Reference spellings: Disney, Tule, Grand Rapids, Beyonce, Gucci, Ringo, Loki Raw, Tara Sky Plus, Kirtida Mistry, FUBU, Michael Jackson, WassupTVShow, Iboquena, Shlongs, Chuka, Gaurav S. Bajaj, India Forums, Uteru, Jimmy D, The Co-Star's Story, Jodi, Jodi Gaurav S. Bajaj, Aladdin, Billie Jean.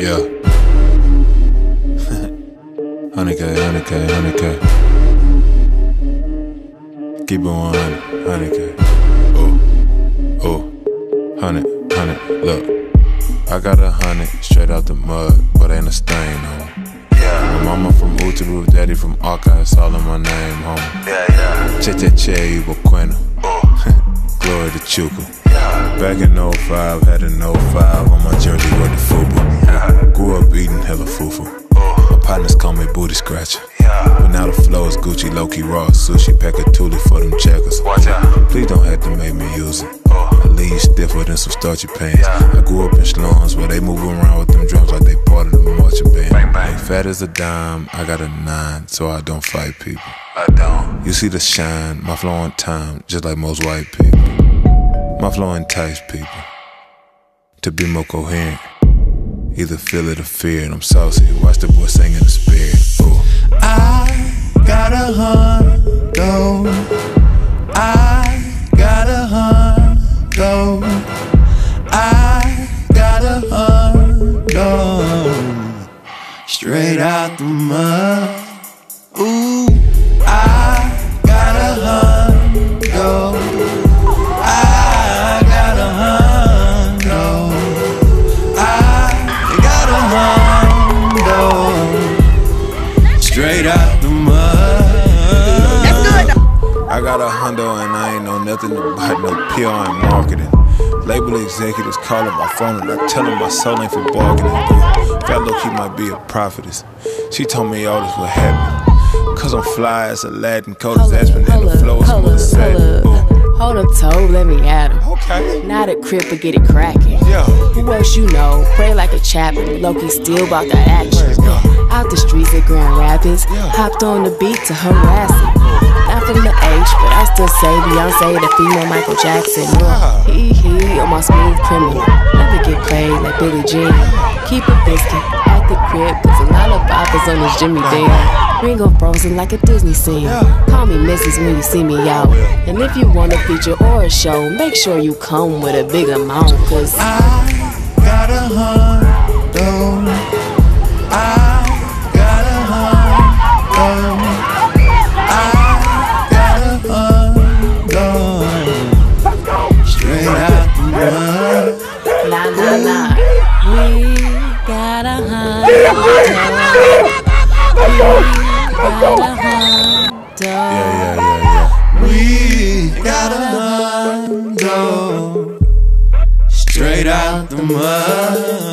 Yeah. 100K, 100K, 100K. Keep it 100, 100K. Oh, oh, 100, 100, look. I got 100 straight out the mud, but ain't a stain, homie. Yeah. My mama from Uteru, daddy from Aka, it's all in my name, homie. Yeah, yeah. Che, Iboquena. Oh. Glory to Chuka. Back in 05, had an 05 on my jersey with the FUBU. Grew up eating hella fufu. My partners call me booty scratcher. But now the flow is Gucci, Loki Raw, sushi, pack of Tule for them checkers. Please don't have to make me use it. I leave stiffer than some starchy pants. I grew up in Shlongs where they move around with them drums like they part of the marching band. Ain't fat as a dime, I got a 9, so I don't fight people. I don't. You see the shine, my flow on time, just like most white people. My flow entice people to be more coherent. Either feel it or fear it. I'm saucy. Watch the boy sing in the spirit. Ooh. I got 100 gold. I got 100 gold. I got 100 gold. Straight out the mud. Ooh. I got 100 gold. I got 100 and I ain't know nothing about no PR and marketing. Label executives calling my phone and I tell them my soul ain't for bargaining. Fat Loki might be a prophetess. She told me all this would happen. Cause I'm fly as Aladdin, cold as Aspen, and the flow is more satin. Hold up, toe, let me at him. Okay. Not a crib, but get it cracking. Yeah. Who else you know? Pray like a chaplain. Loki still bout the action. Out the streets at Grand Rapids. Yeah. Hopped on the beat to harass it. I'm from the H, but I still say Beyonce, the female Michael Jackson. Yeah. He on my smooth criminal. Never get played like Billie Jean. Keep a biscuit at the crib, cause a lot of boppers on this Jimmy D. Ringo frozen like a Disney scene. Call me Mrs. when you see me out. And if you want a feature or a show, make sure you come with a big amount, cause I got 100 gold. I got 100 gold. Yeah. We got 100 gold. Straight out the mud.